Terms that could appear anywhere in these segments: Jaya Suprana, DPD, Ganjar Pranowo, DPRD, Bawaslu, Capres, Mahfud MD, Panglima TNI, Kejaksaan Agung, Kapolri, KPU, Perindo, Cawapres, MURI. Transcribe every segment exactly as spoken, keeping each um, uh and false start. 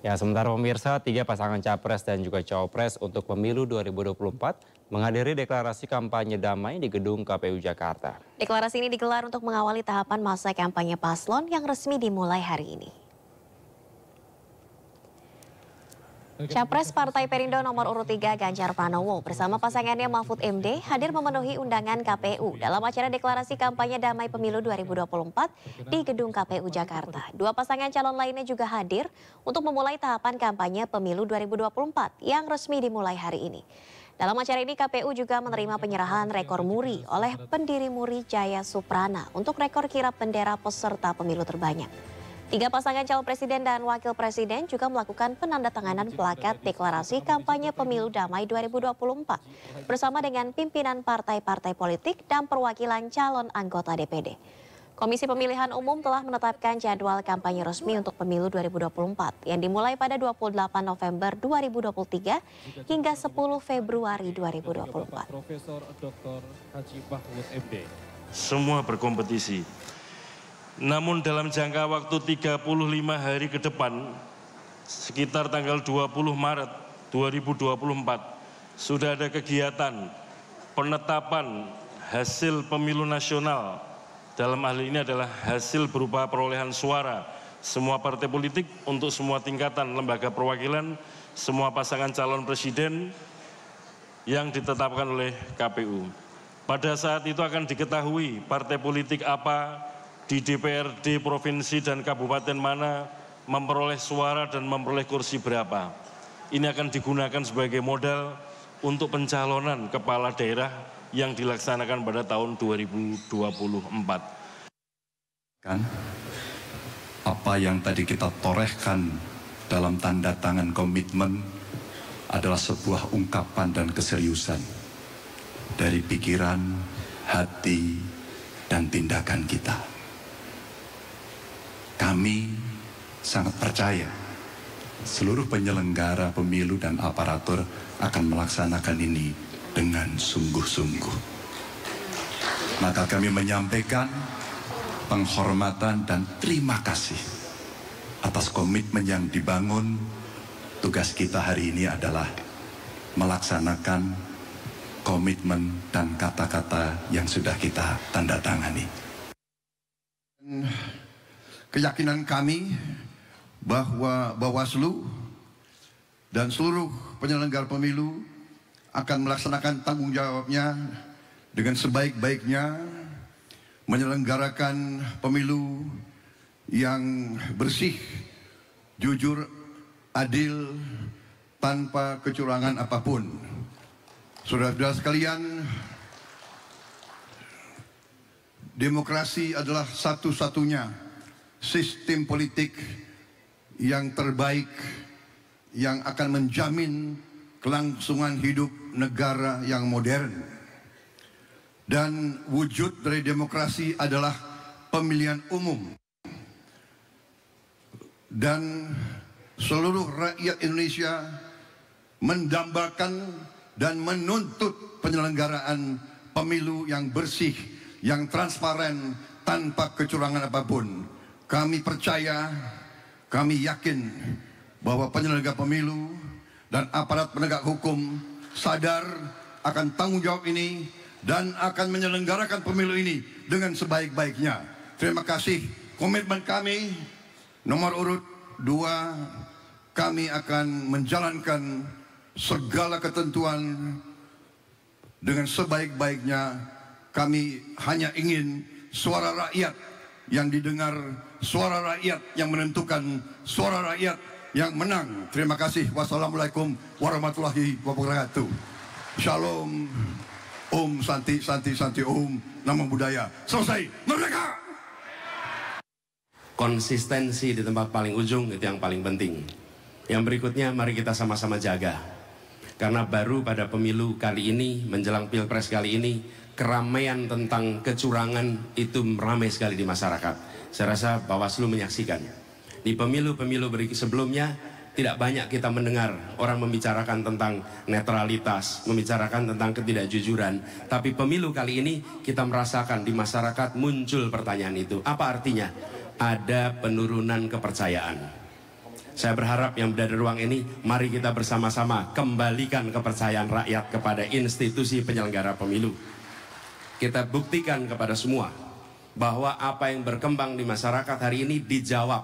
Ya, sementara pemirsa, tiga pasangan capres dan juga cawapres untuk pemilu dua ribu dua puluh empat menghadiri deklarasi kampanye damai di gedung K P U Jakarta. Deklarasi ini digelar untuk mengawali tahapan masa kampanye paslon yang resmi dimulai hari ini. Capres Partai Perindo nomor urut tiga Ganjar Pranowo bersama pasangannya Mahfud M D hadir memenuhi undangan K P U dalam acara deklarasi kampanye damai pemilu dua ribu dua puluh empat di gedung K P U Jakarta. Dua pasangan calon lainnya juga hadir untuk memulai tahapan kampanye pemilu dua ribu dua puluh empat yang resmi dimulai hari ini. Dalam acara ini K P U juga menerima penyerahan rekor MURI oleh pendiri MURI Jaya Suprana untuk rekor kirap bendera peserta pemilu terbanyak. Tiga pasangan calon presiden dan wakil presiden juga melakukan penandatanganan plakat deklarasi kampanye pemilu damai dua ribu dua puluh empat bersama dengan pimpinan partai-partai politik dan perwakilan calon anggota D P D. Komisi Pemilihan Umum telah menetapkan jadwal kampanye resmi untuk pemilu dua ribu dua puluh empat yang dimulai pada dua puluh delapan November dua ribu dua puluh tiga hingga sepuluh Februari dua ribu dua puluh empat. Profesor Doktor Haji Mahfud M D. Semua berkompetisi. Namun dalam jangka waktu tiga puluh lima hari ke depan, sekitar tanggal dua puluh Maret dua ribu dua puluh empat, sudah ada kegiatan penetapan hasil pemilu nasional. Dalam hal ini adalah hasil berupa perolehan suara semua partai politik untuk semua tingkatan lembaga perwakilan, semua pasangan calon presiden yang ditetapkan oleh K P U. Pada saat itu akan diketahui partai politik apa, di D P R D provinsi dan kabupaten mana memperoleh suara dan memperoleh kursi berapa. Ini akan digunakan sebagai modal untuk pencalonan kepala daerah yang dilaksanakan pada tahun dua ribu dua puluh empat. Kan apa yang tadi kita torehkan dalam tanda tangan komitmen adalah sebuah ungkapan dan keseriusan dari pikiran, hati, dan tindakan kita. Kami sangat percaya seluruh penyelenggara pemilu dan aparatur akan melaksanakan ini dengan sungguh-sungguh. Maka kami menyampaikan penghormatan dan terima kasih atas komitmen yang dibangun. Tugas kita hari ini adalah melaksanakan komitmen dan kata-kata yang sudah kita tanda tangani. Keyakinan kami bahwa Bawaslu dan seluruh penyelenggara pemilu akan melaksanakan tanggung jawabnya dengan sebaik-baiknya, menyelenggarakan pemilu yang bersih, jujur, adil, tanpa kecurangan apapun. Saudara-saudara sekalian, demokrasi adalah satu-satunya sistem politik yang terbaik yang akan menjamin kelangsungan hidup negara yang modern. Dan wujud dari demokrasi adalah pemilihan umum. Dan seluruh rakyat Indonesia mendambakan dan menuntut penyelenggaraan pemilu yang bersih, yang transparan, tanpa kecurangan apapun. Kami percaya, kami yakin bahwa penyelenggara pemilu dan aparat penegak hukum sadar akan tanggung jawab ini dan akan menyelenggarakan pemilu ini dengan sebaik-baiknya. Terima kasih. Komitmen kami nomor urut dua, kami akan menjalankan segala ketentuan dengan sebaik-baiknya. Kami hanya ingin suara rakyat yang didengar, suara rakyat yang menentukan, suara rakyat yang menang. Terima kasih. Wassalamualaikum warahmatullahi wabarakatuh. Shalom. Om Santi, Santi, Santi Om. Namo Buddhaya. Selesai. Merdeka. Konsistensi di tempat paling ujung itu yang paling penting. Yang berikutnya mari kita sama-sama jaga. Karena baru pada pemilu kali ini, menjelang pilpres kali ini, keramaian tentang kecurangan itu ramai sekali di masyarakat. Saya rasa Bawaslu menyaksikannya. Di pemilu-pemilu sebelumnya tidak banyak kita mendengar orang membicarakan tentang netralitas, membicarakan tentang ketidakjujuran. Tapi pemilu kali ini kita merasakan di masyarakat muncul pertanyaan itu. Apa artinya? Ada penurunan kepercayaan. Saya berharap yang berada di ruang ini, mari kita bersama-sama kembalikan kepercayaan rakyat kepada institusi penyelenggara pemilu. Kita buktikan kepada semua bahwa apa yang berkembang di masyarakat hari ini dijawab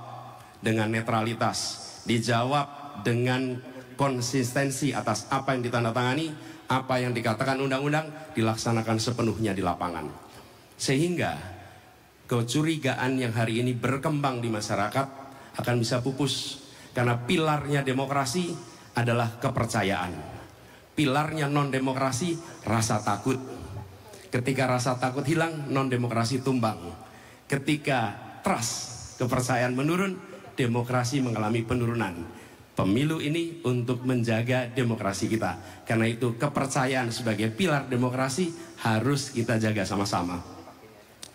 dengan netralitas, dijawab dengan konsistensi atas apa yang ditandatangani, apa yang dikatakan undang-undang, dilaksanakan sepenuhnya di lapangan. Sehingga kecurigaan yang hari ini berkembang di masyarakat akan bisa pupus. Karena pilarnya demokrasi adalah kepercayaan. Pilarnya non-demokrasi rasa takut. Ketika rasa takut hilang, non-demokrasi tumbang. Ketika trust, kepercayaan menurun, demokrasi mengalami penurunan. Pemilu ini untuk menjaga demokrasi kita. Karena itu kepercayaan sebagai pilar demokrasi harus kita jaga sama-sama.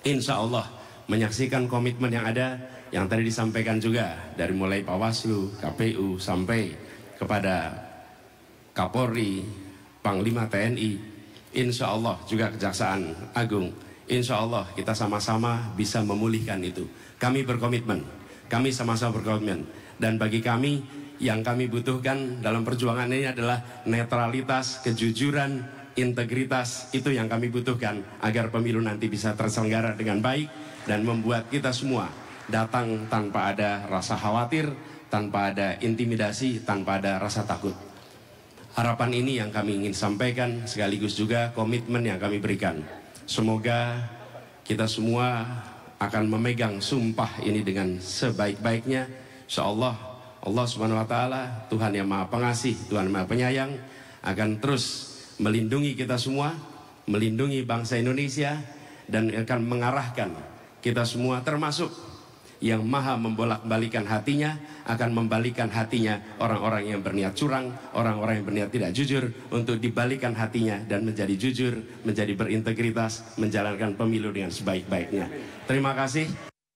Insya Allah menyaksikan komitmen yang ada, yang tadi disampaikan juga dari mulai Bawaslu, K P U, sampai kepada Kapolri, Panglima T N I, insya Allah juga Kejaksaan Agung, insya Allah kita sama-sama bisa memulihkan itu. Kami berkomitmen, kami sama-sama berkomitmen. Dan bagi kami, yang kami butuhkan dalam perjuangan ini adalah netralitas, kejujuran, integritas. Itu yang kami butuhkan agar pemilu nanti bisa terselenggara dengan baik dan membuat kita semua datang tanpa ada rasa khawatir, tanpa ada intimidasi, tanpa ada rasa takut. Harapan ini yang kami ingin sampaikan, sekaligus juga komitmen yang kami berikan. Semoga kita semua akan memegang sumpah ini dengan sebaik-baiknya. Insyaallah Allah Subhanahu wa taala, Tuhan yang Maha Pengasih, Tuhan Maha Penyayang, akan terus melindungi kita semua, melindungi bangsa Indonesia, dan akan mengarahkan kita semua, termasuk yang maha membolak-balikan hatinya, akan membalikan hatinya orang-orang yang berniat curang, orang-orang yang berniat tidak jujur, untuk dibalikan hatinya dan menjadi jujur, menjadi berintegritas, menjalankan pemilu dengan sebaik-baiknya. Terima kasih.